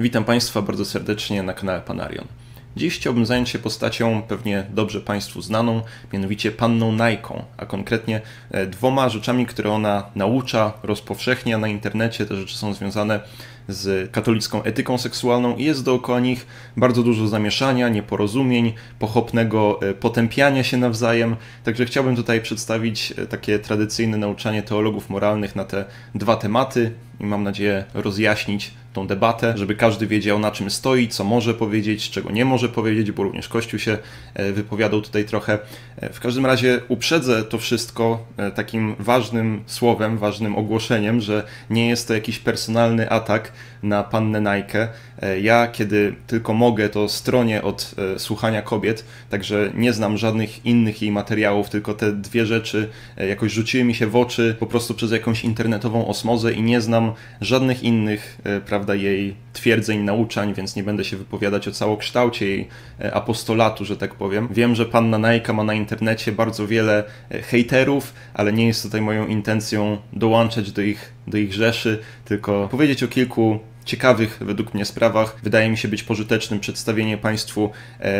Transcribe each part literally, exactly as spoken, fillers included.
Witam Państwa bardzo serdecznie na kanale Panarion. Dziś chciałbym zająć się postacią pewnie dobrze Państwu znaną, mianowicie Panną Najką, a konkretnie dwoma rzeczami, które ona naucza, rozpowszechnia na internecie. Te rzeczy są związane z katolicką etyką seksualną i jest dookoła nich bardzo dużo zamieszania, nieporozumień, pochopnego potępiania się nawzajem. Także chciałbym tutaj przedstawić takie tradycyjne nauczanie teologów moralnych na te dwa tematy i mam nadzieję rozjaśnić tą debatę, żeby każdy wiedział, na czym stoi, co może powiedzieć, czego nie może powiedzieć, bo również Kościół się wypowiadał tutaj trochę. W każdym razie uprzedzę to wszystko takim ważnym słowem, ważnym ogłoszeniem, że nie jest to jakiś personalny atak na Pannę Najkę. Ja, kiedy tylko mogę, to stronię od słuchania kobiet, także nie znam żadnych innych jej materiałów, tylko te dwie rzeczy jakoś rzuciły mi się w oczy po prostu przez jakąś internetową osmozę i nie znam żadnych innych, prawda, jej twierdzeń, nauczań, więc nie będę się wypowiadać o całokształcie jej apostolatu, że tak powiem. Wiem, że Panna Najka ma na internecie bardzo wiele hejterów, ale nie jest tutaj moją intencją dołączać do ich, do ich rzeszy, tylko powiedzieć o kilku ciekawych według mnie sprawach. Wydaje mi się być pożytecznym przedstawienie Państwu,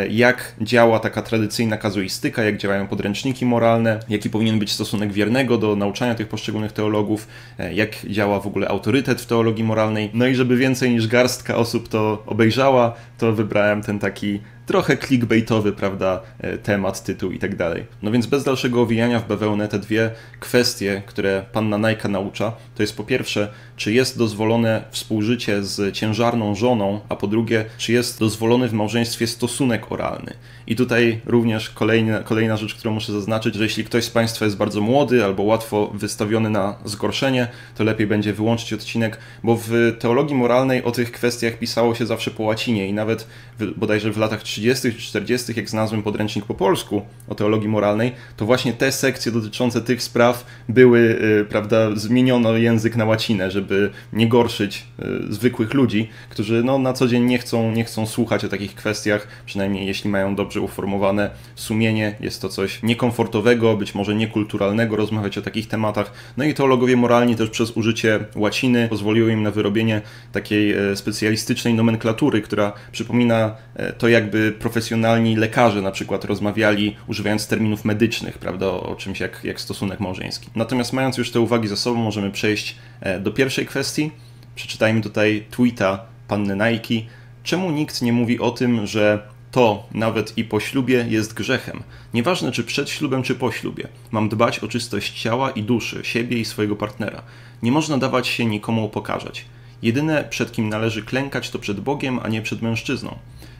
jak działa taka tradycyjna kazuistyka, jak działają podręczniki moralne, jaki powinien być stosunek wiernego do nauczania tych poszczególnych teologów, jak działa w ogóle autorytet w teologii moralnej. No i żeby więcej niż garstka osób to obejrzała, to wybrałem ten taki trochę clickbaitowy, prawda, temat, tytuł i tak dalej. No więc bez dalszego owijania w bawełnę te dwie kwestie, które Panna Najka naucza, to jest po pierwsze, czy jest dozwolone współżycie z ciężarną żoną, a po drugie, czy jest dozwolony w małżeństwie stosunek oralny. I tutaj również kolejna, kolejna rzecz, którą muszę zaznaczyć, że jeśli ktoś z Państwa jest bardzo młody albo łatwo wystawiony na zgorszenie, to lepiej będzie wyłączyć odcinek, bo w teologii moralnej o tych kwestiach pisało się zawsze po łacinie i nawet w, bodajże w latach trzydziestych czy czterdziestych, jak znalazłem podręcznik po polsku o teologii moralnej, to właśnie te sekcje dotyczące tych spraw były, yy, prawda, zmieniono język na łacinę, żeby nie gorszyć yy, zwykłych ludzi, którzy no, na co dzień nie chcą, nie chcą słuchać o takich kwestiach, przynajmniej jeśli mają dobrze uformowane sumienie. Jest to coś niekomfortowego, być może niekulturalnego rozmawiać o takich tematach. No i teologowie moralni też przez użycie łaciny pozwoliło im na wyrobienie takiej yy, specjalistycznej nomenklatury, która przypomina yy, to, jakby profesjonalni lekarze na przykład rozmawiali używając terminów medycznych, prawda, o czymś jak, jak stosunek małżeński. Natomiast mając już te uwagi za sobą, możemy przejść do pierwszej kwestii. Przeczytajmy tutaj tweeta Panny Najki. Czemu nikt nie mówi o tym, że to, nawet i po ślubie, jest grzechem? Nieważne, czy przed ślubem, czy po ślubie. Mam dbać o czystość ciała i duszy, siebie i swojego partnera. Nie można dawać się nikomu pokazać. Jedyne, przed kim należy klękać, to przed Bogiem, a nie przed mężczyzną.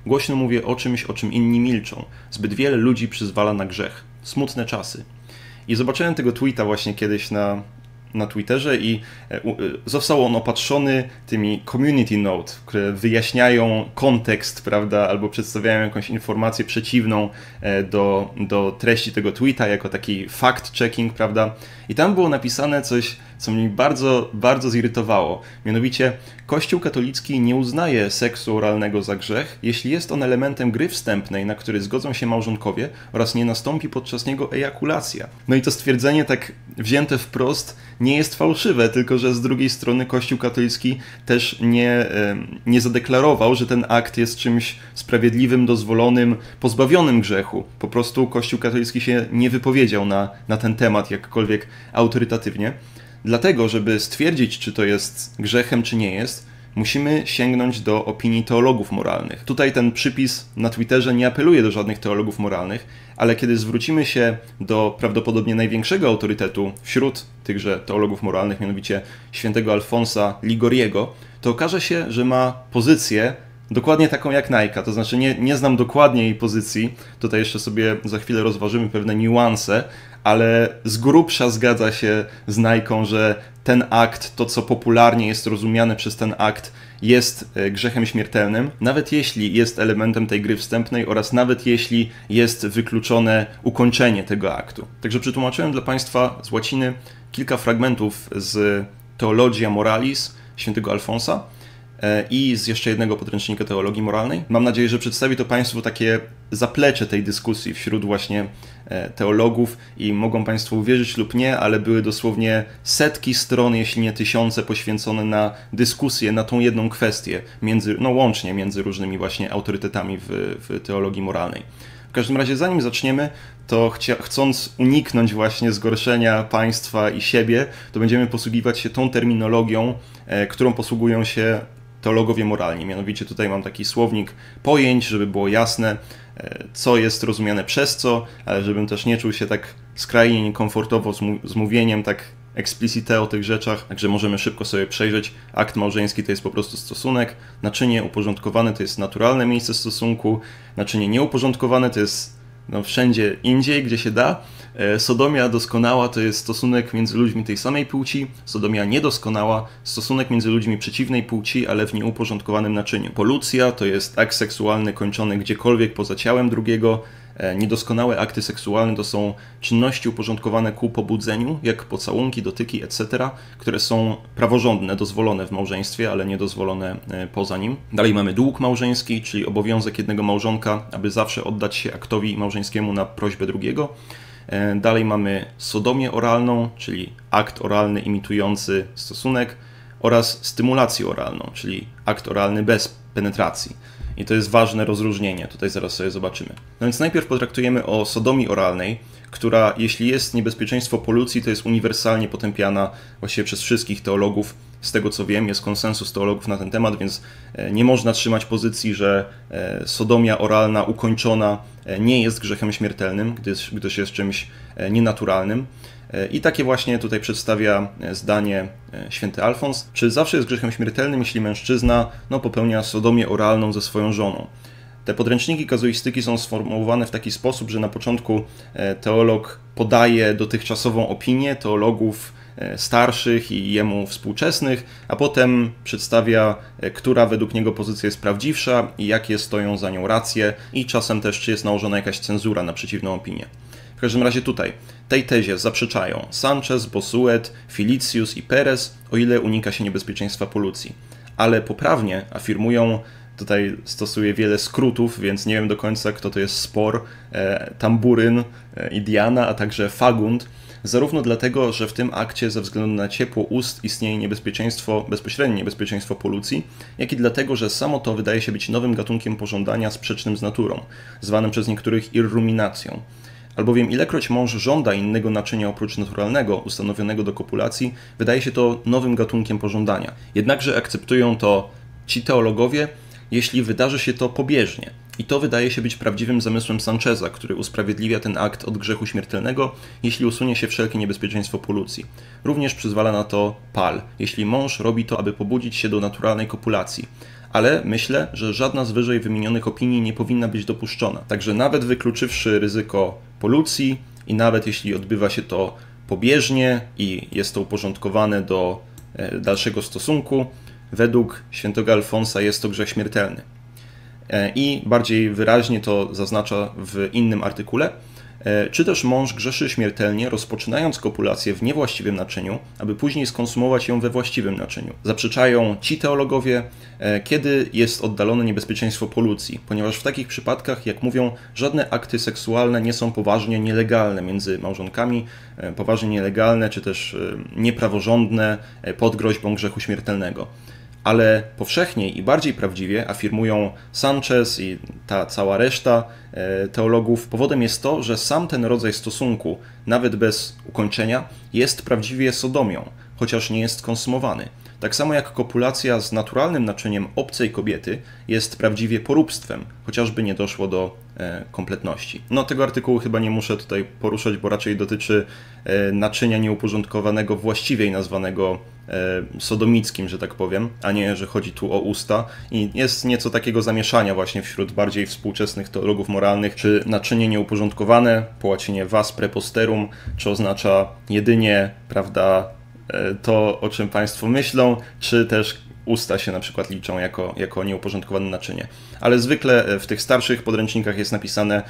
Głośno mówię o czymś, o czym inni milczą. Zbyt wiele ludzi przyzwala na grzech. Smutne czasy. I zobaczyłem tego tweeta właśnie kiedyś na, na Twitterze i został on opatrzony tymi community note, które wyjaśniają kontekst, prawda, albo przedstawiają jakąś informację przeciwną do, do treści tego tweeta, jako taki fact-checking, prawda. I tam było napisane coś, co mnie bardzo, bardzo zirytowało. Mianowicie, Kościół katolicki nie uznaje seksu oralnego za grzech, jeśli jest on elementem gry wstępnej, na który zgodzą się małżonkowie oraz nie nastąpi podczas niego ejakulacja. No i to stwierdzenie tak wzięte wprost nie jest fałszywe, tylko że z drugiej strony Kościół katolicki też nie, nie zadeklarował, że ten akt jest czymś sprawiedliwym, dozwolonym, pozbawionym grzechu. Po prostu Kościół katolicki się nie wypowiedział na, na ten temat jakkolwiek autorytatywnie. Dlatego, żeby stwierdzić, czy to jest grzechem, czy nie jest, musimy sięgnąć do opinii teologów moralnych. Tutaj ten przypis na Twitterze nie apeluje do żadnych teologów moralnych, ale kiedy zwrócimy się do prawdopodobnie największego autorytetu wśród tychże teologów moralnych, mianowicie świętego Alfonsa Ligoriego, to okaże się, że ma pozycję dokładnie taką jak Najka, to znaczy nie, nie znam dokładnie jej pozycji, tutaj jeszcze sobie za chwilę rozważymy pewne niuanse, ale z grubsza zgadza się z Najką, że ten akt, to co popularnie jest rozumiane przez ten akt, jest grzechem śmiertelnym, nawet jeśli jest elementem tej gry wstępnej oraz nawet jeśli jest wykluczone ukończenie tego aktu. Także przetłumaczyłem dla Państwa z łaciny kilka fragmentów z Teologia Moralis świętego Alfonsa i z jeszcze jednego podręcznika teologii moralnej. Mam nadzieję, że przedstawi to Państwu takie zaplecze tej dyskusji wśród właśnie teologów i mogą Państwo uwierzyć lub nie, ale były dosłownie setki stron, jeśli nie tysiące, poświęcone na dyskusję, na tą jedną kwestię, między, no łącznie między różnymi właśnie autorytetami w, w teologii moralnej. W każdym razie, zanim zaczniemy, to chcia, chcąc uniknąć właśnie zgorszenia Państwa i siebie, to będziemy posługiwać się tą terminologią, e, którą posługują się teologowie moralni. Mianowicie tutaj mam taki słownik pojęć, żeby było jasne, co jest rozumiane przez co, ale żebym też nie czuł się tak skrajnie niekomfortowo z mówieniem tak explicite o tych rzeczach, także możemy szybko sobie przejrzeć. Akt małżeński to jest po prostu stosunek, naczynie uporządkowane to jest naturalne miejsce stosunku, naczynie nieuporządkowane to jest no, wszędzie indziej, gdzie się da. Sodomia doskonała to jest stosunek między ludźmi tej samej płci, sodomia niedoskonała, stosunek między ludźmi przeciwnej płci, ale w nieuporządkowanym naczyniu. Polucja to jest akt seksualny kończony gdziekolwiek poza ciałem drugiego. Niedoskonałe akty seksualne to są czynności uporządkowane ku pobudzeniu, jak pocałunki, dotyki, et cetera, które są praworządne, dozwolone w małżeństwie, ale niedozwolone poza nim. Dalej mamy dług małżeński, czyli obowiązek jednego małżonka, aby zawsze oddać się aktowi małżeńskiemu na prośbę drugiego. Dalej mamy sodomię oralną, czyli akt oralny imitujący stosunek, oraz stymulację oralną, czyli akt oralny bez penetracji. I to jest ważne rozróżnienie, tutaj zaraz sobie zobaczymy. No więc najpierw potraktujemy o sodomii oralnej, która jeśli jest niebezpieczeństwo polucji, to jest uniwersalnie potępiana właściwie przez wszystkich teologów. Z tego co wiem, jest konsensus teologów na ten temat, więc nie można trzymać pozycji, że sodomia oralna ukończona nie jest grzechem śmiertelnym, gdyż, gdyż jest czymś nienaturalnym. I takie właśnie tutaj przedstawia zdanie święty Alfons. Czy zawsze jest grzechem śmiertelnym, jeśli mężczyzna no, popełnia sodomię oralną ze swoją żoną? Te podręczniki kazuistyki są sformułowane w taki sposób, że na początku teolog podaje dotychczasową opinię teologów starszych i jemu współczesnych, a potem przedstawia, która według niego pozycja jest prawdziwsza i jakie stoją za nią racje i czasem też, czy jest nałożona jakaś cenzura na przeciwną opinię. W każdym razie tutaj tej tezie zaprzeczają Sanchez, Bossuet, Filicius i Perez, o ile unika się niebezpieczeństwa polucji. Ale poprawnie afirmują, tutaj stosuję wiele skrótów, więc nie wiem do końca kto to jest spor, e, Tamburyn e, i Diana, a także Fagund, zarówno dlatego, że w tym akcie ze względu na ciepło ust istnieje niebezpieczeństwo, bezpośrednie niebezpieczeństwo polucji, jak i dlatego, że samo to wydaje się być nowym gatunkiem pożądania sprzecznym z naturą, zwanym przez niektórych irruminacją. Albowiem ilekroć mąż żąda innego naczynia oprócz naturalnego, ustanowionego do kopulacji, wydaje się to nowym gatunkiem pożądania. Jednakże akceptują to ci teologowie, jeśli wydarzy się to pobieżnie. I to wydaje się być prawdziwym zamysłem Sancheza, który usprawiedliwia ten akt od grzechu śmiertelnego, jeśli usunie się wszelkie niebezpieczeństwo polucji. Również przyzwala na to Pal, jeśli mąż robi to, aby pobudzić się do naturalnej kopulacji. Ale myślę, że żadna z wyżej wymienionych opinii nie powinna być dopuszczona. Także nawet wykluczywszy ryzyko polucji i nawet jeśli odbywa się to pobieżnie i jest to uporządkowane do dalszego stosunku, według świętego Alfonsa jest to grzech śmiertelny. I bardziej wyraźnie to zaznacza w innym artykule. Czy też mąż grzeszy śmiertelnie, rozpoczynając kopulację w niewłaściwym naczyniu, aby później skonsumować ją we właściwym naczyniu? Zaprzeczają ci teologowie, kiedy jest oddalone niebezpieczeństwo polucji, ponieważ w takich przypadkach, jak mówią, żadne akty seksualne nie są poważnie nielegalne między małżonkami, poważnie nielegalne czy też niepraworządne pod groźbą grzechu śmiertelnego. Ale powszechniej i bardziej prawdziwie afirmują Sanchez i ta cała reszta teologów, powodem jest to, że sam ten rodzaj stosunku, nawet bez ukończenia, jest prawdziwie sodomią, chociaż nie jest konsumowany. Tak samo jak kopulacja z naturalnym naczyniem obcej kobiety jest prawdziwie poróbstwem, chociażby nie doszło do kompletności. No tego artykułu chyba nie muszę tutaj poruszać, bo raczej dotyczy naczynia nieuporządkowanego, właściwie nazwanego sodomickim, że tak powiem, a nie, że chodzi tu o usta. I jest nieco takiego zamieszania właśnie wśród bardziej współczesnych teologów moralnych, czy naczynie nieuporządkowane po łacinie vas preposterum, czy oznacza jedynie, prawda, to, o czym Państwo myślą, czy też usta się na przykład liczą jako, jako nieuporządkowane naczynie. Ale zwykle w tych starszych podręcznikach jest napisane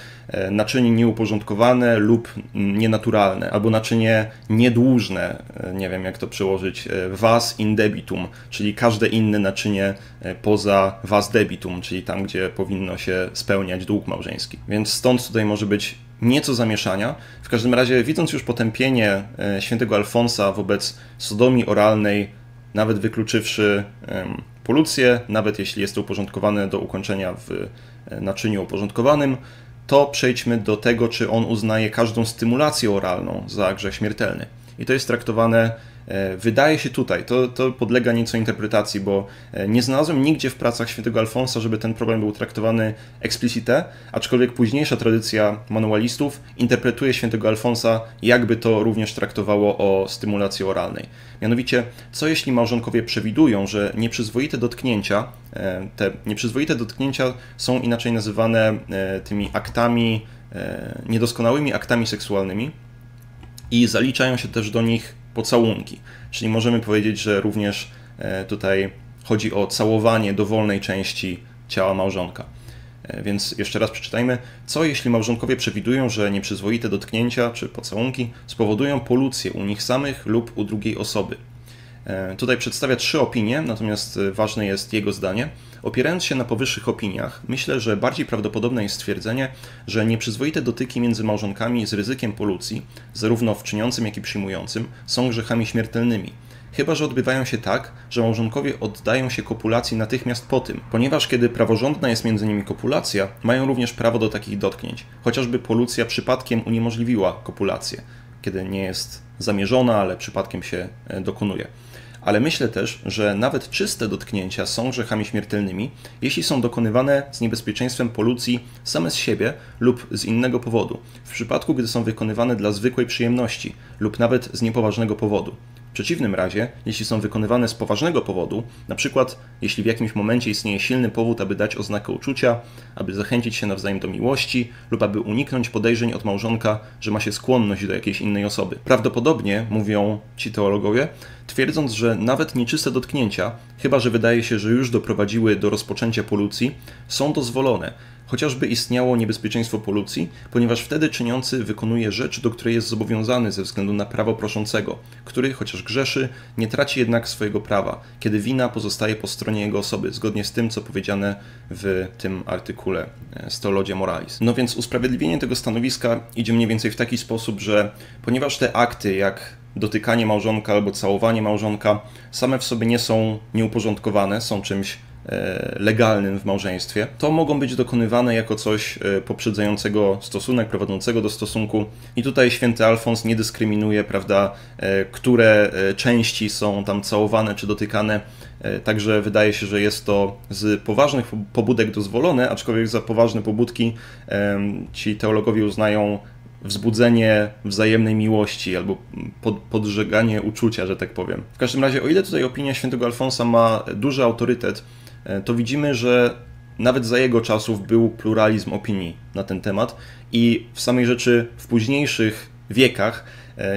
naczynie nieuporządkowane lub nienaturalne, albo naczynie niedłużne, nie wiem jak to przełożyć, vas in debitum, czyli każde inne naczynie poza vas debitum, czyli tam, gdzie powinno się spełniać dług małżeński. Więc stąd tutaj może być nieco zamieszania. W każdym razie, widząc już potępienie świętego Alfonsa wobec sodomii oralnej, nawet wykluczywszy polucję, nawet jeśli jest to uporządkowane do ukończenia w naczyniu uporządkowanym, to przejdźmy do tego, czy on uznaje każdą stymulację oralną za grzech śmiertelny. I to jest traktowane, wydaje się tutaj, to, to podlega nieco interpretacji, bo nie znalazłem nigdzie w pracach świętego Alfonsa, żeby ten problem był traktowany explicite, aczkolwiek późniejsza tradycja manualistów interpretuje świętego Alfonsa, jakby to również traktowało o stymulacji oralnej. Mianowicie, co jeśli małżonkowie przewidują, że nieprzyzwoite dotknięcia, te nieprzyzwoite dotknięcia są inaczej nazywane tymi aktami, niedoskonałymi aktami seksualnymi, i zaliczają się też do nich pocałunki. Czyli możemy powiedzieć, że również tutaj chodzi o całowanie dowolnej części ciała małżonka. Więc jeszcze raz przeczytajmy. Co jeśli małżonkowie przewidują, że nieprzyzwoite dotknięcia czy pocałunki spowodują polucję u nich samych lub u drugiej osoby? Tutaj przedstawia trzy opinie, natomiast ważne jest jego zdanie. Opierając się na powyższych opiniach, myślę, że bardziej prawdopodobne jest stwierdzenie, że nieprzyzwoite dotyki między małżonkami z ryzykiem polucji, zarówno w czyniącym, jak i przyjmującym, są grzechami śmiertelnymi. Chyba że odbywają się tak, że małżonkowie oddają się kopulacji natychmiast po tym, ponieważ kiedy praworządna jest między nimi kopulacja, mają również prawo do takich dotknięć, chociażby polucja przypadkiem uniemożliwiła kopulację, kiedy nie jest zamierzona, ale przypadkiem się dokonuje. Ale myślę też, że nawet czyste dotknięcia są grzechami śmiertelnymi, jeśli są dokonywane z niebezpieczeństwem polucji same z siebie lub z innego powodu, w przypadku gdy są wykonywane dla zwykłej przyjemności lub nawet z niepoważnego powodu. W przeciwnym razie, jeśli są wykonywane z poważnego powodu, np. jeśli w jakimś momencie istnieje silny powód, aby dać oznakę uczucia, aby zachęcić się nawzajem do miłości lub aby uniknąć podejrzeń od małżonka, że ma się skłonność do jakiejś innej osoby. Prawdopodobnie, mówią ci teologowie, twierdząc, że nawet nieczyste dotknięcia, chyba że wydaje się, że już doprowadziły do rozpoczęcia polucji, są dozwolone, chociażby istniało niebezpieczeństwo polucji, ponieważ wtedy czyniący wykonuje rzecz, do której jest zobowiązany ze względu na prawo proszącego, który, chociaż grzeszy, nie traci jednak swojego prawa, kiedy wina pozostaje po stronie jego osoby, zgodnie z tym, co powiedziane w tym artykule z Teologia Moralis. No więc usprawiedliwienie tego stanowiska idzie mniej więcej w taki sposób, że ponieważ te akty, jak dotykanie małżonka albo całowanie małżonka, same w sobie nie są nieuporządkowane, są czymś legalnym w małżeństwie, to mogą być dokonywane jako coś poprzedzającego stosunek, prowadzącego do stosunku. I tutaj święty Alfons nie dyskryminuje, prawda, które części są tam całowane czy dotykane, także wydaje się, że jest to z poważnych pobudek dozwolone, aczkolwiek za poważne pobudki ci teologowie uznają wzbudzenie wzajemnej miłości albo pod, podżeganie uczucia, że tak powiem. W każdym razie, o ile tutaj opinia świętego Alfonsa ma duży autorytet, to widzimy, że nawet za jego czasów był pluralizm opinii na ten temat i w samej rzeczy w późniejszych wiekach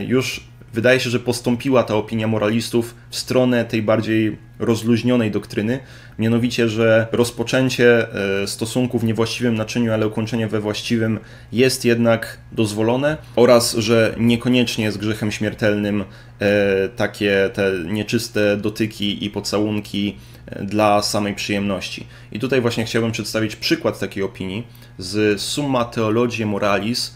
już wydaje się, że postąpiła ta opinia moralistów w stronę tej bardziej rozluźnionej doktryny, mianowicie, że rozpoczęcie stosunków w niewłaściwym naczyniu, ale ukończenie we właściwym jest jednak dozwolone oraz, że niekoniecznie jest grzechem śmiertelnym takie te nieczyste dotyki i pocałunki dla samej przyjemności. I tutaj właśnie chciałbym przedstawić przykład takiej opinii z Summa Theologiae Moralis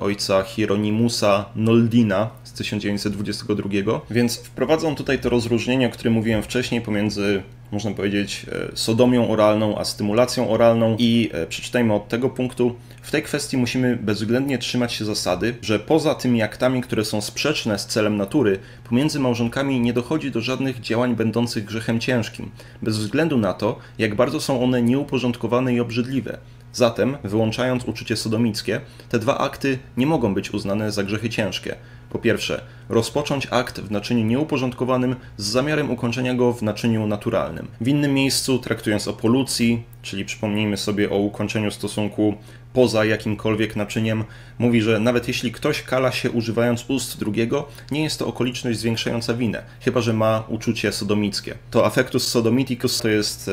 ojca Hieronymusa Noldina z tysiąc dziewięćset dwudziestego drugiego. Więc wprowadzam tutaj to rozróżnienie, o którym mówiłem wcześniej, pomiędzy, można powiedzieć, sodomią oralną a stymulacją oralną i przeczytajmy od tego punktu. W tej kwestii musimy bezwzględnie trzymać się zasady, że poza tymi aktami, które są sprzeczne z celem natury, pomiędzy małżonkami nie dochodzi do żadnych działań będących grzechem ciężkim, bez względu na to, jak bardzo są one nieuporządkowane i obrzydliwe. Zatem, wyłączając uczucie sodomickie, te dwa akty nie mogą być uznane za grzechy ciężkie. Po pierwsze, rozpocząć akt w naczyniu nieuporządkowanym z zamiarem ukończenia go w naczyniu naturalnym. W innym miejscu, traktując o polucji, czyli przypomnijmy sobie o ukończeniu stosunku poza jakimkolwiek naczyniem, mówi, że nawet jeśli ktoś kala się używając ust drugiego, nie jest to okoliczność zwiększająca winę, chyba że ma uczucie sodomickie. To affectus sodomiticus to jest...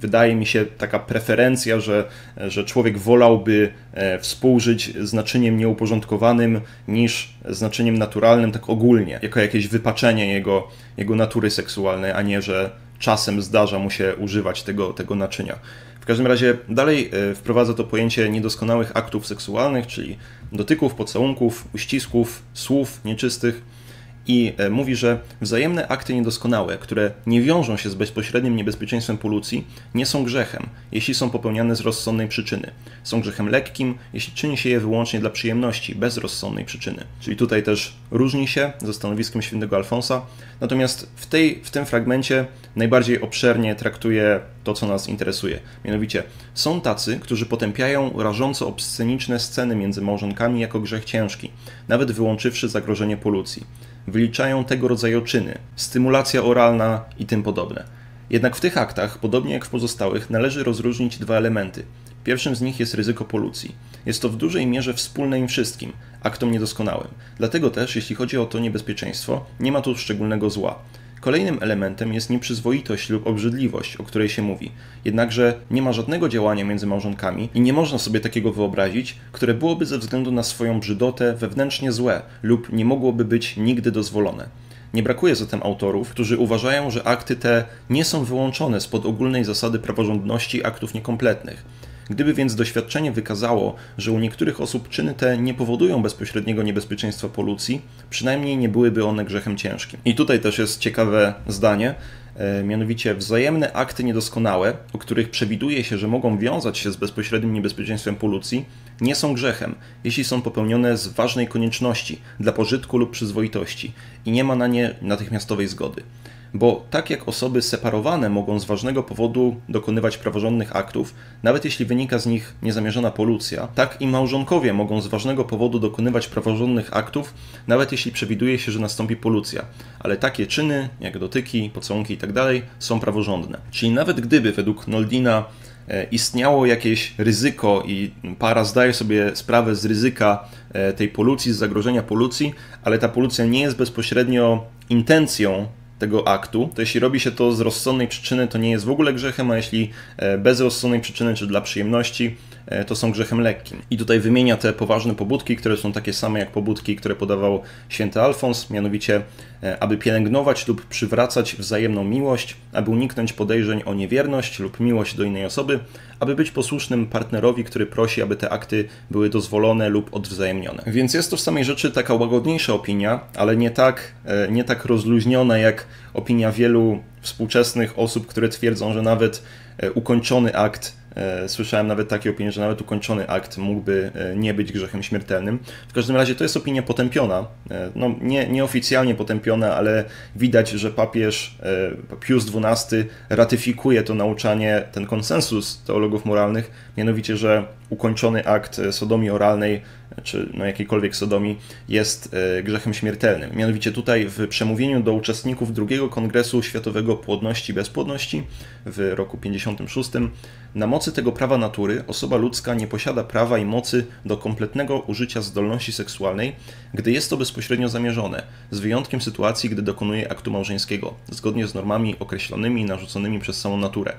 Wydaje mi się taka preferencja, że, że człowiek wolałby współżyć z naczyniem nieuporządkowanym niż z naczyniem naturalnym tak ogólnie, jako jakieś wypaczenie jego, jego natury seksualnej, a nie, że czasem zdarza mu się używać tego, tego naczynia. W każdym razie dalej wprowadza to pojęcie niedoskonałych aktów seksualnych, czyli dotyków, pocałunków, uścisków, słów nieczystych. I mówi, że wzajemne akty niedoskonałe, które nie wiążą się z bezpośrednim niebezpieczeństwem polucji, nie są grzechem, jeśli są popełniane z rozsądnej przyczyny. Są grzechem lekkim, jeśli czyni się je wyłącznie dla przyjemności, bez rozsądnej przyczyny. Czyli tutaj też różni się ze stanowiskiem św. Alfonsa. Natomiast w, tej, w tym fragmencie najbardziej obszernie traktuje to, co nas interesuje. Mianowicie, są tacy, którzy potępiają rażąco obsceniczne sceny między małżonkami jako grzech ciężki, nawet wyłączywszy zagrożenie polucji. Wyliczają tego rodzaju czyny, stymulacja oralna i tym podobne. Jednak w tych aktach, podobnie jak w pozostałych, należy rozróżnić dwa elementy. Pierwszym z nich jest ryzyko polucji. Jest to w dużej mierze wspólne im wszystkim, aktom niedoskonałym. Dlatego też, jeśli chodzi o to niebezpieczeństwo, nie ma tu szczególnego zła. Kolejnym elementem jest nieprzyzwoitość lub obrzydliwość, o której się mówi. Jednakże nie ma żadnego działania między małżonkami i nie można sobie takiego wyobrazić, które byłoby ze względu na swoją brzydotę wewnętrznie złe lub nie mogłoby być nigdy dozwolone. Nie brakuje zatem autorów, którzy uważają, że akty te nie są wyłączone spod ogólnej zasady praworządności aktów niekompletnych. Gdyby więc doświadczenie wykazało, że u niektórych osób czyny te nie powodują bezpośredniego niebezpieczeństwa polucji, przynajmniej nie byłyby one grzechem ciężkim. I tutaj też jest ciekawe zdanie, mianowicie wzajemne akty niedoskonałe, o których przewiduje się, że mogą wiązać się z bezpośrednim niebezpieczeństwem polucji, nie są grzechem, jeśli są popełnione z ważnej konieczności, dla pożytku lub przyzwoitości i nie ma na nie natychmiastowej zgody. Bo tak jak osoby separowane mogą z ważnego powodu dokonywać praworządnych aktów, nawet jeśli wynika z nich niezamierzona polucja, tak i małżonkowie mogą z ważnego powodu dokonywać praworządnych aktów, nawet jeśli przewiduje się, że nastąpi polucja. Ale takie czyny, jak dotyki, pocałunki itd. są praworządne. Czyli nawet gdyby według Noldina istniało jakieś ryzyko i para zdaje sobie sprawę z ryzyka tej polucji, z zagrożenia polucji, ale ta polucja nie jest bezpośrednio intencją tego aktu, to jeśli robi się to z rozsądnej przyczyny, to nie jest w ogóle grzechem, a jeśli bez rozsądnej przyczyny czy dla przyjemności, to są grzechem lekkim. I tutaj wymienia te poważne pobudki, które są takie same jak pobudki, które podawał święty Alfons, mianowicie aby pielęgnować lub przywracać wzajemną miłość, aby uniknąć podejrzeń o niewierność lub miłość do innej osoby, aby być posłusznym partnerowi, który prosi, aby te akty były dozwolone lub odwzajemnione. Więc jest to w samej rzeczy taka łagodniejsza opinia, ale nie tak, nie tak rozluźniona jak opinia wielu współczesnych osób, które twierdzą, że nawet ukończony akt, słyszałem nawet takie opinie, że nawet ukończony akt mógłby nie być grzechem śmiertelnym. W każdym razie to jest opinia potępiona, no nie, nieoficjalnie potępiona, ale widać, że papież Pius dwunasty ratyfikuje to nauczanie, ten konsensus teologów moralnych, mianowicie, że ukończony akt sodomii oralnej, czy no jakiejkolwiek sodomii, jest grzechem śmiertelnym. Mianowicie tutaj w przemówieniu do uczestników drugiego Kongresu Światowego Płodności i Bezpłodności w roku pięćdziesiątym szóstym na mocy tego prawa natury osoba ludzka nie posiada prawa i mocy do kompletnego użycia zdolności seksualnej, gdy jest to bezpośrednio zamierzone, z wyjątkiem sytuacji, gdy dokonuje aktu małżeńskiego, zgodnie z normami określonymi i narzuconymi przez samą naturę.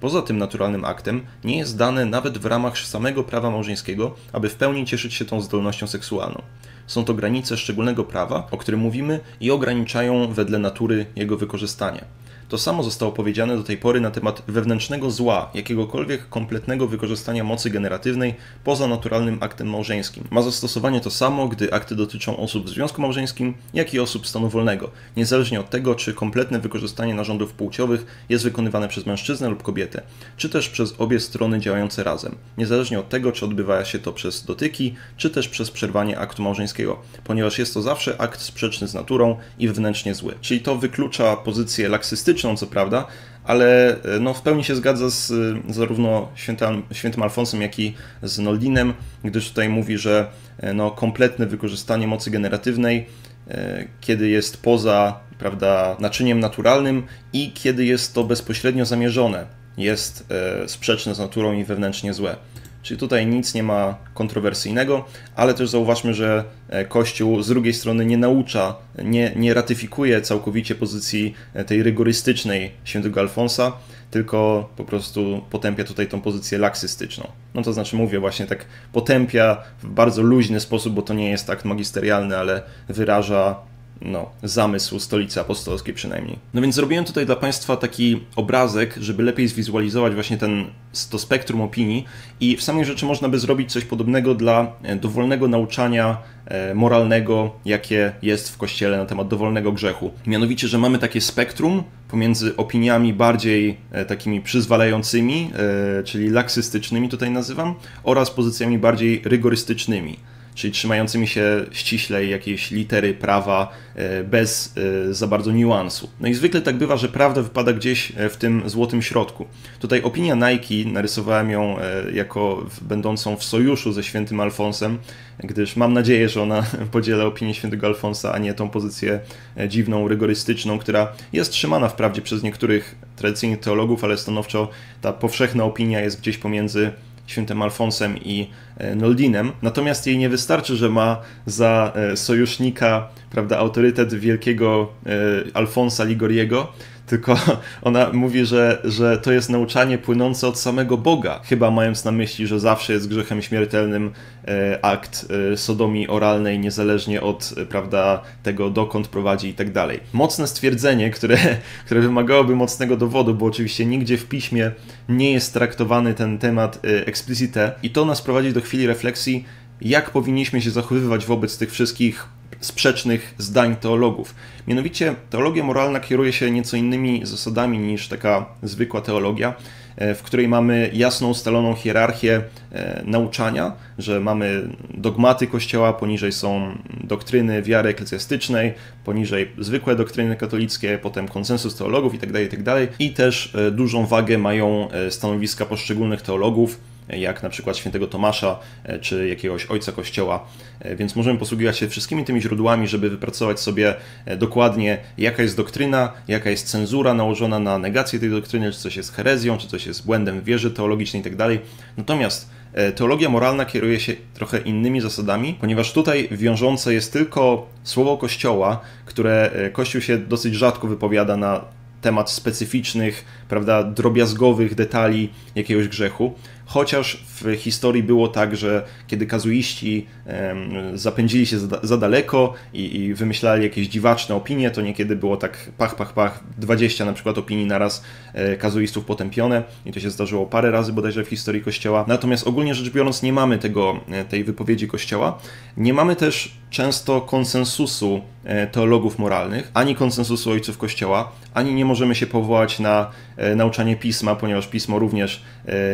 Poza tym naturalnym aktem nie jest dane nawet w ramach samego prawa małżeńskiego, aby w pełni cieszyć się tą zdolnością seksualną. Są to granice szczególnego prawa, o którym mówimy i ograniczają wedle natury jego wykorzystanie. To samo zostało powiedziane do tej pory na temat wewnętrznego zła, jakiegokolwiek kompletnego wykorzystania mocy generatywnej poza naturalnym aktem małżeńskim. Ma zastosowanie to samo, gdy akty dotyczą osób w związku małżeńskim, jak i osób stanu wolnego, niezależnie od tego, czy kompletne wykorzystanie narządów płciowych jest wykonywane przez mężczyznę lub kobietę, czy też przez obie strony działające razem, niezależnie od tego, czy odbywa się to przez dotyki, czy też przez przerwanie aktu małżeńskiego, ponieważ jest to zawsze akt sprzeczny z naturą i wewnętrznie zły. Czyli to wyklucza pozycję laksystyczną, historyczną, co prawda, ale no, w pełni się zgadza z zarówno świętym, świętym Alfonsem, jak i z Noldinem, gdyż tutaj mówi, że no, kompletne wykorzystanie mocy generatywnej, kiedy jest poza, prawda, naczyniem naturalnym i kiedy jest to bezpośrednio zamierzone, jest sprzeczne z naturą i wewnętrznie złe. Czyli tutaj nic nie ma kontrowersyjnego, ale też zauważmy, że Kościół z drugiej strony nie naucza, nie, nie ratyfikuje całkowicie pozycji tej rygorystycznej świętego Alfonsa, tylko po prostu potępia tutaj tą pozycję laksystyczną. No to znaczy mówię właśnie tak, potępia w bardzo luźny sposób, bo to nie jest akt magisterialny, ale wyraża no, zamysł Stolicy Apostolskiej przynajmniej. No więc zrobiłem tutaj dla Państwa taki obrazek, żeby lepiej zwizualizować właśnie ten, to spektrum opinii i w samej rzeczy można by zrobić coś podobnego dla dowolnego nauczania moralnego, jakie jest w Kościele na temat dowolnego grzechu. Mianowicie, że mamy takie spektrum pomiędzy opiniami bardziej takimi przyzwalającymi, czyli laksystycznymi tutaj nazywam, oraz pozycjami bardziej rygorystycznymi, czyli trzymającymi się ściślej jakiejś litery prawa bez za bardzo niuansu. No i zwykle tak bywa, że prawda wypada gdzieś w tym złotym środku. Tutaj opinia Najki, narysowałem ją jako będącą w sojuszu ze świętym Alfonsem, gdyż mam nadzieję, że ona podziela opinię świętego Alfonsa, a nie tą pozycję dziwną, rygorystyczną, która jest trzymana wprawdzie przez niektórych tradycyjnych teologów, ale stanowczo ta powszechna opinia jest gdzieś pomiędzy świętym Alfonsem i Noldinem, natomiast jej nie wystarczy, że ma za sojusznika, prawda, autorytet wielkiego Alfonsa Ligoriego, tylko ona mówi, że, że to jest nauczanie płynące od samego Boga, chyba mając na myśli, że zawsze jest grzechem śmiertelnym akt sodomii oralnej, niezależnie od, prawda, tego, dokąd prowadzi i tak dalej. Mocne stwierdzenie, które, które wymagałoby mocnego dowodu, bo oczywiście nigdzie w piśmie nie jest traktowany ten temat explicite i to nas prowadzi do chwili refleksji, jak powinniśmy się zachowywać wobec tych wszystkich sprzecznych zdań teologów. Mianowicie teologia moralna kieruje się nieco innymi zasadami niż taka zwykła teologia, w której mamy jasno ustaloną hierarchię nauczania, że mamy dogmaty Kościoła, poniżej są doktryny wiary eklezjastycznej, poniżej zwykłe doktryny katolickie, potem konsensus teologów itd., itd. I też dużą wagę mają stanowiska poszczególnych teologów, jak na przykład świętego Tomasza czy jakiegoś ojca Kościoła, więc możemy posługiwać się wszystkimi tymi źródłami, żeby wypracować sobie dokładnie, jaka jest doktryna, jaka jest cenzura nałożona na negację tej doktryny, czy coś jest herezją, czy coś jest błędem w wierze teologicznej itd. Natomiast teologia moralna kieruje się trochę innymi zasadami, ponieważ tutaj wiążące jest tylko słowo Kościoła, które Kościół się dosyć rzadko wypowiada na temat specyficznych, prawda, drobiazgowych detali jakiegoś grzechu. Chociaż w historii było tak, że kiedy kazuiści zapędzili się za daleko i, i wymyślali jakieś dziwaczne opinie, to niekiedy było tak pach, pach, pach, dwadzieścia na przykład opinii naraz kazuistów potępione i to się zdarzyło parę razy bodajże w historii Kościoła. Natomiast ogólnie rzecz biorąc nie mamy tego, tej wypowiedzi Kościoła. Nie mamy też często konsensusu teologów moralnych, ani konsensusu ojców Kościoła, ani nie możemy się powołać na nauczanie Pisma, ponieważ Pismo również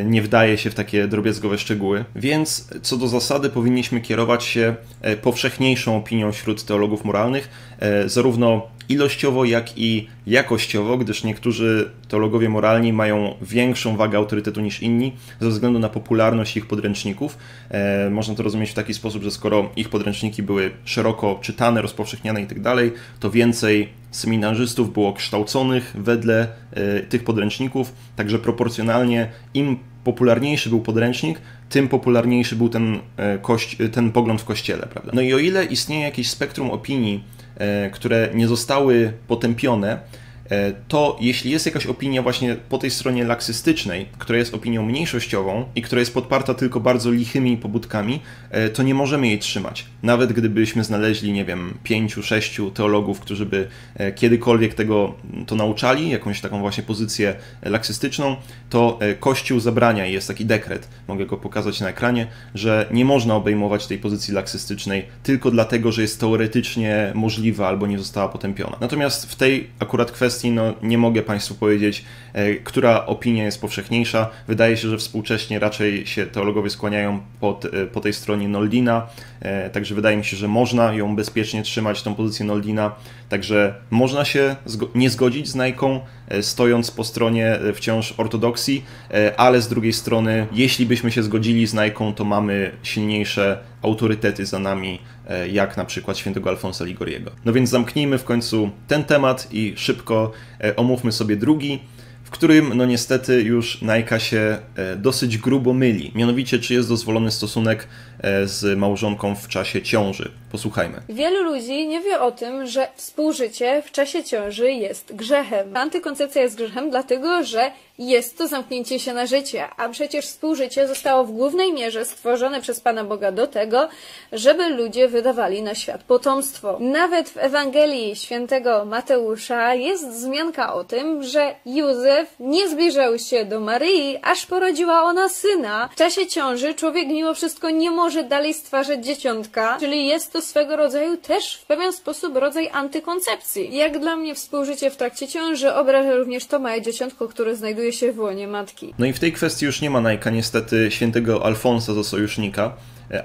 nie wdaje się w takie drobiazgowe szczegóły, więc co do zasady powinniśmy kierować się powszechniejszą opinią wśród teologów moralnych, zarówno ilościowo, jak i jakościowo, gdyż niektórzy teologowie moralni mają większą wagę autorytetu niż inni ze względu na popularność ich podręczników. E, można to rozumieć w taki sposób, że skoro ich podręczniki były szeroko czytane, rozpowszechniane itd., to więcej seminarzystów było kształconych wedle e, tych podręczników, także proporcjonalnie im popularniejszy był podręcznik, tym popularniejszy był ten, e, kości ten pogląd w Kościele, prawda? No i o ile istnieje jakieś spektrum opinii, które nie zostały potępione, to jeśli jest jakaś opinia właśnie po tej stronie laksystycznej, która jest opinią mniejszościową i która jest podparta tylko bardzo lichymi pobudkami, to nie możemy jej trzymać. Nawet gdybyśmy znaleźli, nie wiem, pięciu, sześciu teologów, którzy by kiedykolwiek tego to nauczali, jakąś taką właśnie pozycję laksystyczną, to Kościół zabrania, i jest taki dekret, mogę go pokazać na ekranie, że nie można obejmować tej pozycji laksystycznej tylko dlatego, że jest teoretycznie możliwa albo nie została potępiona. Natomiast w tej akurat kwestii no, nie mogę Państwu powiedzieć, e, która opinia jest powszechniejsza. Wydaje się, że współcześnie raczej się teologowie skłaniają pod, e, po tej stronie Noldina, e, także wydaje mi się, że można ją bezpiecznie trzymać, tą pozycję Noldina, także można się zgo- nie zgodzić z Najką, stojąc po stronie wciąż ortodoksji, ale z drugiej strony, jeśli byśmy się zgodzili z Najką, to mamy silniejsze autorytety za nami, jak na przykład świętego Alfonsa Ligoriego. No więc zamknijmy w końcu ten temat i szybko omówmy sobie drugi, w którym no niestety już Najka się dosyć grubo myli. Mianowicie, czy jest dozwolony stosunek z małżonką w czasie ciąży. Posłuchajmy. Wielu ludzi nie wie o tym, że współżycie w czasie ciąży jest grzechem. Antykoncepcja jest grzechem dlatego, że jest to zamknięcie się na życie, a przecież współżycie zostało w głównej mierze stworzone przez Pana Boga do tego, żeby ludzie wydawali na świat potomstwo. Nawet w Ewangelii świętego Mateusza jest wzmianka o tym, że Józef nie zbliżał się do Maryi, aż porodziła ona syna. W czasie ciąży człowiek mimo wszystko nie może dalej stwarzać dzieciątka, czyli jest to swego rodzaju też w pewien sposób rodzaj antykoncepcji. Jak dla mnie współżycie w trakcie ciąży obraża również to małe dzieciątko, które znajduje się w łonie matki. No i w tej kwestii już nie ma Najka niestety świętego Alfonsa za sojusznika,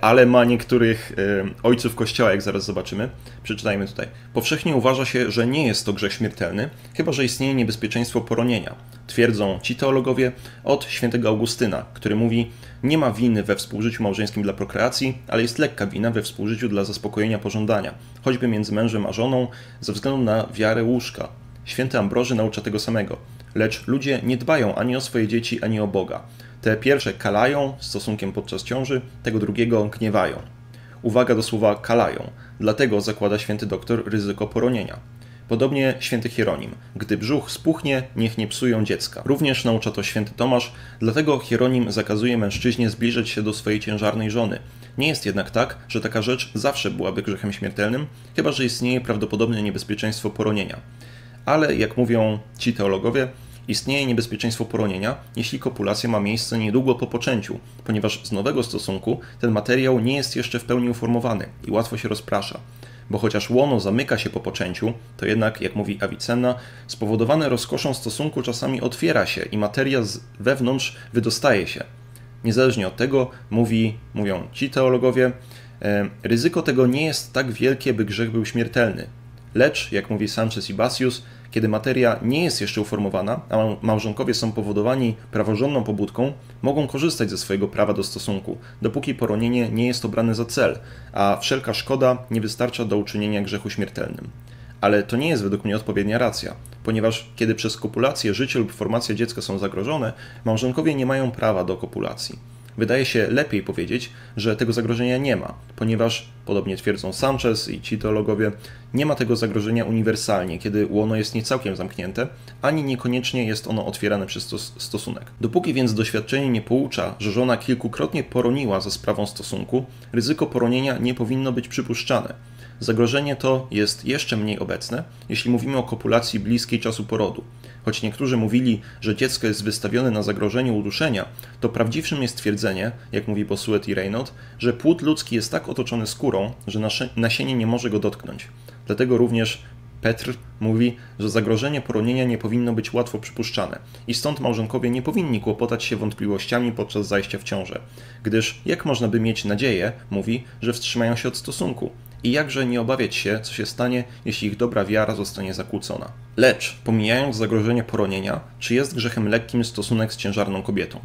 ale ma niektórych y, ojców kościoła, jak zaraz zobaczymy. Przeczytajmy tutaj. Powszechnie uważa się, że nie jest to grzech śmiertelny, chyba że istnieje niebezpieczeństwo poronienia. Twierdzą ci teologowie od świętego Augustyna, który mówi: nie ma winy we współżyciu małżeńskim dla prokreacji, ale jest lekka wina we współżyciu dla zaspokojenia pożądania, choćby między mężem a żoną, ze względu na wiarę łóżka. Święty Ambroży naucza tego samego. Lecz ludzie nie dbają ani o swoje dzieci, ani o Boga. Te pierwsze kalają stosunkiem podczas ciąży, tego drugiego gniewają. Uwaga do słowa kalają, dlatego zakłada święty doktor ryzyko poronienia. Podobnie święty Hieronim. Gdy brzuch spuchnie, niech nie psują dziecka. Również naucza to święty Tomasz, dlatego Hieronim zakazuje mężczyźnie zbliżać się do swojej ciężarnej żony. Nie jest jednak tak, że taka rzecz zawsze byłaby grzechem śmiertelnym, chyba że istnieje prawdopodobne niebezpieczeństwo poronienia. Ale, jak mówią ci teologowie, istnieje niebezpieczeństwo poronienia, jeśli kopulacja ma miejsce niedługo po poczęciu, ponieważ z nowego stosunku ten materiał nie jest jeszcze w pełni uformowany i łatwo się rozprasza. Bo chociaż łono zamyka się po poczęciu, to jednak, jak mówi Avicenna, spowodowane rozkoszą stosunku czasami otwiera się i materia z wewnątrz wydostaje się. Niezależnie od tego, mówi, mówią ci teologowie, ryzyko tego nie jest tak wielkie, by grzech był śmiertelny. Lecz, jak mówi Sanchez i Basius, kiedy materia nie jest jeszcze uformowana, a małżonkowie są powodowani praworządną pobudką, mogą korzystać ze swojego prawa do stosunku, dopóki poronienie nie jest obrane za cel, a wszelka szkoda nie wystarcza do uczynienia grzechu śmiertelnym. Ale to nie jest według mnie odpowiednia racja, ponieważ kiedy przez kopulację życie lub formacja dziecka są zagrożone, małżonkowie nie mają prawa do kopulacji. Wydaje się lepiej powiedzieć, że tego zagrożenia nie ma, ponieważ, podobnie twierdzą Sanchez i ci teologowie, nie ma tego zagrożenia uniwersalnie, kiedy łono jest nie całkiem zamknięte, ani niekoniecznie jest ono otwierane przez stos stosunek. Dopóki więc doświadczenie nie poucza, że żona kilkukrotnie poroniła za sprawą stosunku, ryzyko poronienia nie powinno być przypuszczane. Zagrożenie to jest jeszcze mniej obecne, jeśli mówimy o kopulacji bliskiej czasu porodu. Choć niektórzy mówili, że dziecko jest wystawione na zagrożenie uduszenia, to prawdziwszym jest twierdzenie, jak mówi Bossuet i Reynold, że płód ludzki jest tak otoczony skórą, że nasienie nie może go dotknąć. Dlatego również Petr mówi, że zagrożenie poronienia nie powinno być łatwo przypuszczane i stąd małżonkowie nie powinni kłopotać się wątpliwościami podczas zajścia w ciążę, gdyż jak można by mieć nadzieję, mówi, że wstrzymają się od stosunku. I jakże nie obawiać się, co się stanie, jeśli ich dobra wiara zostanie zakłócona. Lecz, pomijając zagrożenie poronienia, czy jest grzechem lekkim stosunek z ciężarną kobietą?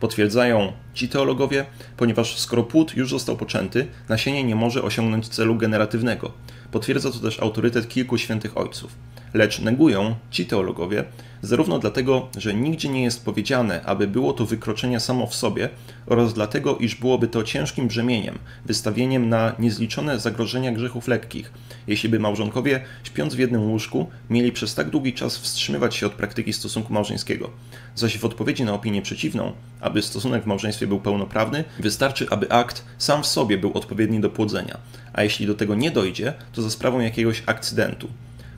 Potwierdzają ci teologowie, ponieważ skoro płód już został poczęty, nasienie nie może osiągnąć celu generatywnego. Potwierdza to też autorytet kilku świętych ojców. Lecz negują ci teologowie, zarówno dlatego, że nigdzie nie jest powiedziane, aby było to wykroczenie samo w sobie, oraz dlatego, iż byłoby to ciężkim brzemieniem, wystawieniem na niezliczone zagrożenia grzechów lekkich, jeśli by małżonkowie, śpiąc w jednym łóżku, mieli przez tak długi czas wstrzymywać się od praktyki stosunku małżeńskiego. Zaś w odpowiedzi na opinię przeciwną, aby stosunek w małżeństwie był pełnoprawny, wystarczy, aby akt sam w sobie był odpowiedni do płodzenia, a jeśli do tego nie dojdzie, to za sprawą jakiegoś akcydentu.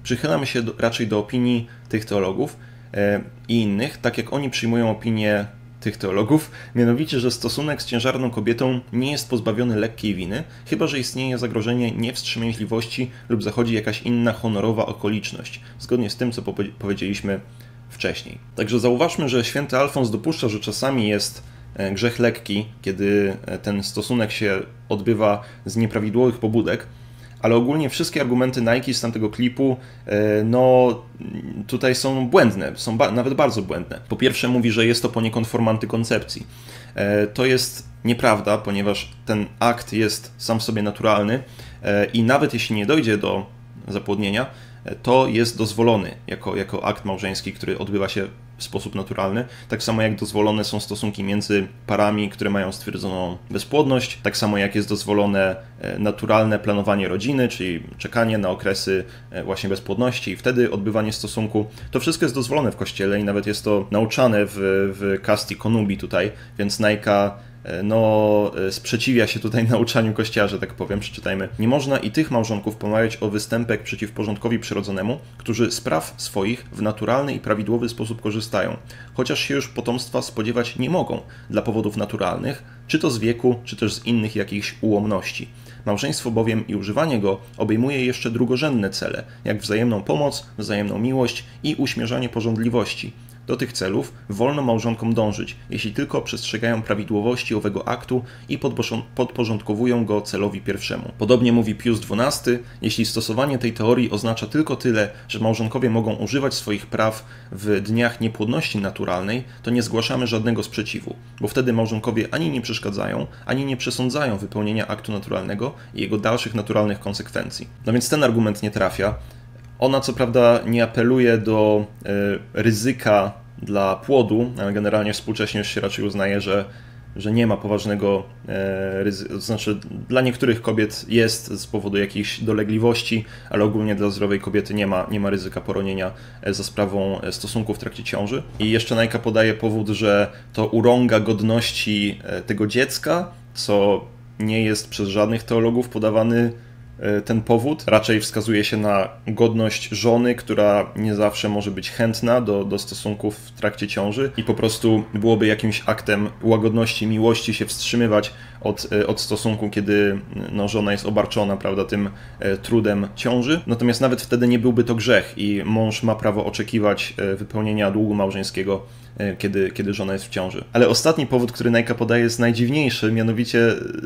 Przychylamy się do, raczej do opinii tych teologów yy, i innych, tak jak oni przyjmują opinię tych teologów, mianowicie, że stosunek z ciężarną kobietą nie jest pozbawiony lekkiej winy, chyba że istnieje zagrożenie niewstrzemięźliwości lub zachodzi jakaś inna honorowa okoliczność, zgodnie z tym, co powiedzieliśmy wcześniej. Także zauważmy, że święty Alfons dopuszcza, że czasami jest grzech lekki, kiedy ten stosunek się odbywa z nieprawidłowych pobudek, ale ogólnie wszystkie argumenty Najki z tamtego klipu, no tutaj są błędne, są ba- nawet bardzo błędne. Po pierwsze mówi, że jest to poniekąd forma antykoncepcji. To jest nieprawda, ponieważ ten akt jest sam w sobie naturalny i nawet jeśli nie dojdzie do zapłodnienia, to jest dozwolony jako, jako akt małżeński, który odbywa się w sposób naturalny. Tak samo jak dozwolone są stosunki między parami, które mają stwierdzoną bezpłodność. Tak samo jak jest dozwolone naturalne planowanie rodziny, czyli czekanie na okresy właśnie bezpłodności i wtedy odbywanie stosunku. To wszystko jest dozwolone w Kościele i nawet jest to nauczane w, w Casti Connubii tutaj, więc Najka no sprzeciwia się tutaj nauczaniu Kościoła, że tak powiem, przeczytajmy. Nie można i tych małżonków pomawiać o występek przeciw porządkowi przyrodzonemu, którzy z praw swoich w naturalny i prawidłowy sposób korzystają, chociaż się już potomstwa spodziewać nie mogą dla powodów naturalnych, czy to z wieku, czy też z innych jakichś ułomności. Małżeństwo bowiem i używanie go obejmuje jeszcze drugorzędne cele, jak wzajemną pomoc, wzajemną miłość i uśmierzanie pożądliwości. Do tych celów wolno małżonkom dążyć, jeśli tylko przestrzegają prawidłowości owego aktu i podporządkowują go celowi pierwszemu. Podobnie mówi Pius dwunasty, jeśli stosowanie tej teorii oznacza tylko tyle, że małżonkowie mogą używać swoich praw w dniach niepłodności naturalnej, to nie zgłaszamy żadnego sprzeciwu, bo wtedy małżonkowie ani nie przeszkadzają, ani nie przesądzają wypełnienia aktu naturalnego i jego dalszych naturalnych konsekwencji. No więc ten argument nie trafia. Ona co prawda nie apeluje do ryzyka dla płodu, ale generalnie współcześnie już się raczej uznaje, że, że nie ma poważnego ryzyka, to znaczy dla niektórych kobiet jest z powodu jakichś dolegliwości, ale ogólnie dla zdrowej kobiety nie ma, nie ma ryzyka poronienia za sprawą stosunków w trakcie ciąży. I jeszcze Najka podaje powód, że to urąga godności tego dziecka, co nie jest przez żadnych teologów podawany ten powód. Raczej wskazuje się na godność żony, która nie zawsze może być chętna do, do stosunków w trakcie ciąży i po prostu byłoby jakimś aktem łagodności, miłości się wstrzymywać od, od stosunku, kiedy no, żona jest obarczona, prawda, tym trudem ciąży. Natomiast nawet wtedy nie byłby to grzech i mąż ma prawo oczekiwać wypełnienia długu małżeńskiego, kiedy, kiedy żona jest w ciąży. Ale ostatni powód, który Najka podaje, jest najdziwniejszy, mianowicie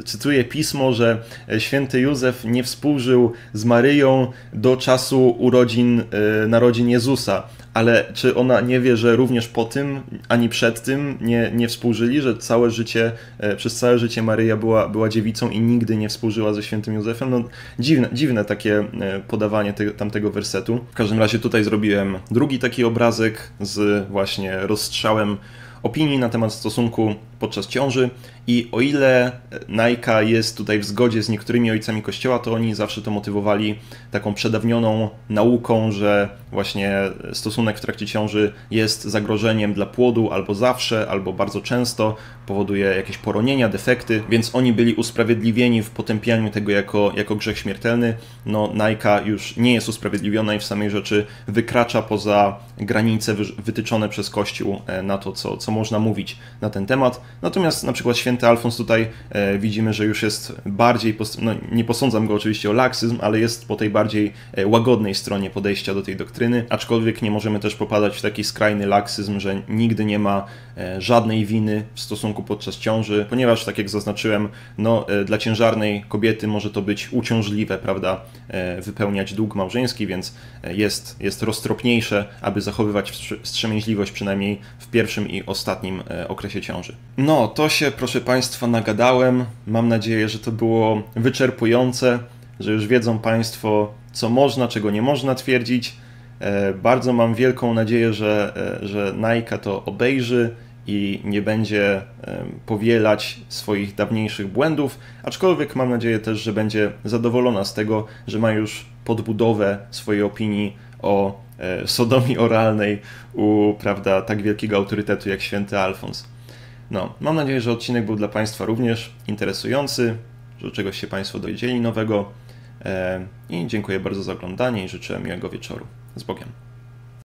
cytuję pismo, że święty Józef nie współżył z Maryją do czasu urodzin, narodzin Jezusa. Ale czy ona nie wie, że również po tym, ani przed tym nie, nie współżyli, że całe życie, przez całe życie Maryja była, była dziewicą i nigdy nie współżyła ze świętym Józefem? No dziwne, dziwne takie podawanie te, tamtego wersetu. W każdym razie tutaj zrobiłem drugi taki obrazek z właśnie rozstrzałem opinii na temat stosunku podczas ciąży i o ile Najka jest tutaj w zgodzie z niektórymi ojcami Kościoła, to oni zawsze to motywowali taką przedawnioną nauką, że właśnie stosunek w trakcie ciąży jest zagrożeniem dla płodu albo zawsze, albo bardzo często, powoduje jakieś poronienia, defekty, więc oni byli usprawiedliwieni w potępianiu tego jako, jako grzech śmiertelny. No Najka już nie jest usprawiedliwiona i w samej rzeczy wykracza poza granice wytyczone przez Kościół na to, co, co można mówić na ten temat. Natomiast na przykład święty Alfons tutaj e, widzimy, że już jest bardziej, no, nie posądzam go oczywiście o laksyzm, ale jest po tej bardziej łagodnej stronie podejścia do tej doktryny, aczkolwiek nie możemy też popadać w taki skrajny laksyzm, że nigdy nie ma e, żadnej winy w stosunku podczas ciąży, ponieważ tak jak zaznaczyłem, no, e, dla ciężarnej kobiety może to być uciążliwe, prawda, e, wypełniać dług małżeński, więc jest, jest roztropniejsze, aby zachowywać wstrzemięźliwość przynajmniej w pierwszym i ostatnim e, okresie ciąży. No, to się, proszę Państwa, nagadałem. Mam nadzieję, że to było wyczerpujące, że już wiedzą Państwo, co można, czego nie można twierdzić. Bardzo mam wielką nadzieję, że, że Najka to obejrzy i nie będzie powielać swoich dawniejszych błędów, aczkolwiek mam nadzieję też, że będzie zadowolona z tego, że ma już podbudowę swojej opinii o sodomii oralnej u, prawda, tak wielkiego autorytetu jak święty Alfons. No, mam nadzieję, że odcinek był dla Państwa również interesujący, że czegoś się Państwo dowiedzieli nowego. I dziękuję bardzo za oglądanie i życzę miłego wieczoru. Z Bogiem.